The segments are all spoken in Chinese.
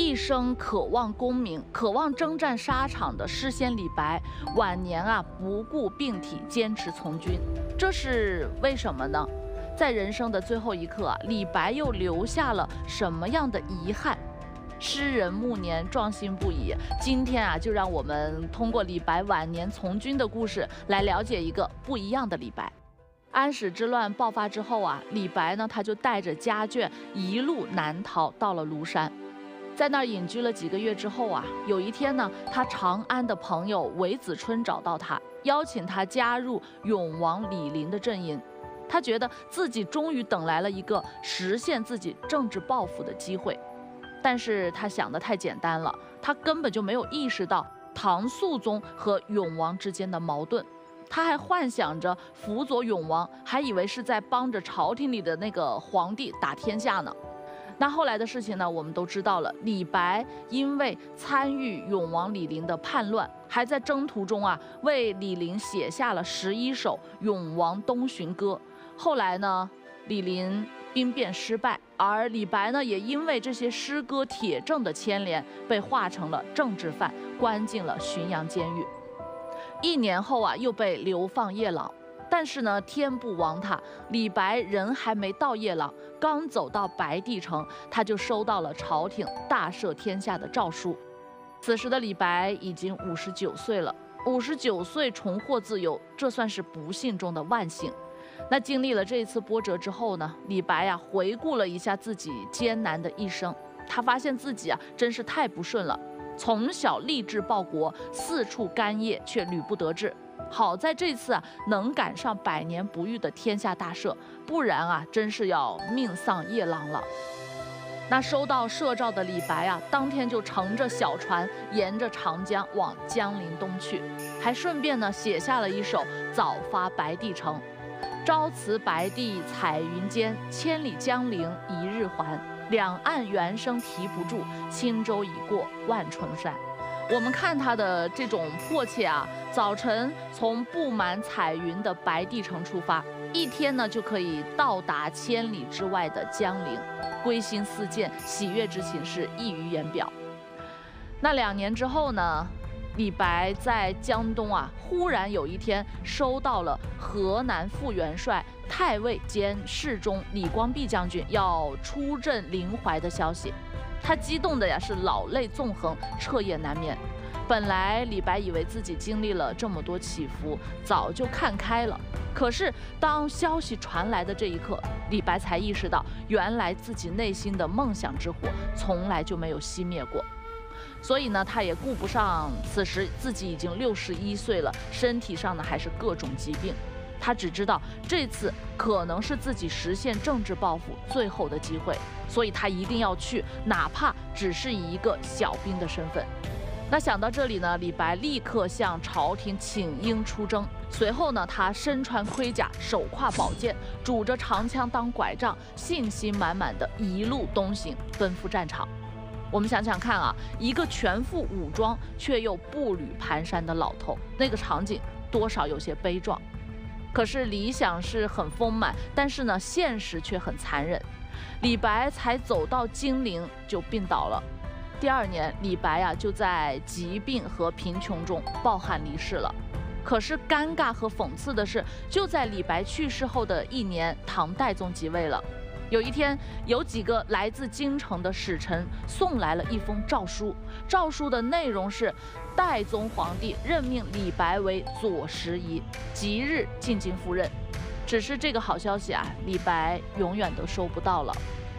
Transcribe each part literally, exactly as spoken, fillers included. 一生渴望功名，渴望征战沙场的诗仙李白，晚年啊不顾病体，坚持从军，这是为什么呢？在人生的最后一刻，李白又留下了什么样的遗憾？ 诗人暮年壮心不已。今天啊，就让我们通过李白晚年从军的故事，来了解一个不一样的李白。安史之乱爆发之后啊，李白呢，他就带着家眷一路南逃到了庐山，在那儿隐居了几个月之后啊，有一天呢，他长安的朋友韦子春找到他，邀请他加入永王李璘的阵营。他觉得自己终于等来了一个实现自己政治抱负的机会。 但是他想的太简单了，他根本就没有意识到唐肃宗和永王之间的矛盾，他还幻想着辅佐永王，还以为是在帮着朝廷里的那个皇帝打天下呢。那后来的事情呢，我们都知道了。李白因为参与永王李璘的叛乱，还在征途中啊，为李璘写下了十一首《永王东巡歌》。后来呢，李璘 兵变失败，而李白呢，也因为这些诗歌铁证的牵连，被划成了政治犯，关进了浔阳监狱。一年后啊，又被流放夜郎。但是呢，天不亡他，李白人还没到夜郎，刚走到白帝城，他就收到了朝廷大赦天下的诏书。此时的李白已经五十九岁了，五十九岁重获自由，这算是不幸中的万幸。 那经历了这一次波折之后呢，李白呀、啊、回顾了一下自己艰难的一生，他发现自己啊真是太不顺了。从小立志报国，四处干谒却屡不得志。好在这次啊能赶上百年不遇的天下大赦，不然啊真是要命丧夜郎了。那收到赦诏的李白啊，当天就乘着小船沿着长江往江陵东去，还顺便呢写下了一首《早发白帝城》。 朝辞白帝彩云间，千里江陵一日还。两岸猿声啼不住，轻舟已过万重山。我们看他的这种迫切啊，早晨从布满彩云的白帝城出发，一天呢就可以到达千里之外的江陵，归心似箭，喜悦之情是溢于言表。那两年之后呢？ 李白在江东啊，忽然有一天收到了河南副元帅、太尉兼侍中李光弼将军要出镇临淮的消息，他激动的呀是老泪纵横，彻夜难眠。本来李白以为自己经历了这么多起伏，早就看开了，可是当消息传来的这一刻，李白才意识到，原来自己内心的梦想之火从来就没有熄灭过。 所以呢，他也顾不上此时自己已经六十一岁了，身体上呢还是各种疾病。他只知道这次可能是自己实现政治抱负最后的机会，所以他一定要去，哪怕只是以一个小兵的身份。那想到这里呢，李白立刻向朝廷请缨出征。随后呢，他身穿盔甲，手挎宝剑，拄着长枪当拐杖，信心满满的一路东行，奔赴战场。 我们想想看啊，一个全副武装却又步履蹒跚的老头，那个场景多少有些悲壮。可是理想是很丰满，但是呢，现实却很残忍。李白才走到金陵就病倒了。第二年，李白啊就在疾病和贫穷中抱憾离世了。可是尴尬和讽刺的是，就在李白去世后的一年，唐代宗即位了。 有一天，有几个来自京城的使臣送来了一封诏书。诏书的内容是：代宗皇帝任命李白为左拾遗，即日进京赴任。只是这个好消息啊，李白永远都收不到了。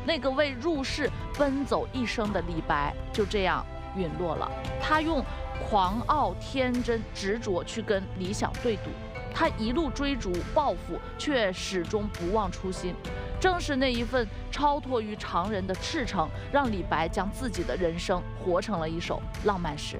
那个为入仕奔走一生的李白就这样陨落了。他用狂傲、天真、执着去跟理想对赌。 他一路追逐抱负，却始终不忘初心。正是那一份超脱于常人的赤诚，让李白将自己的人生活成了一首浪漫诗。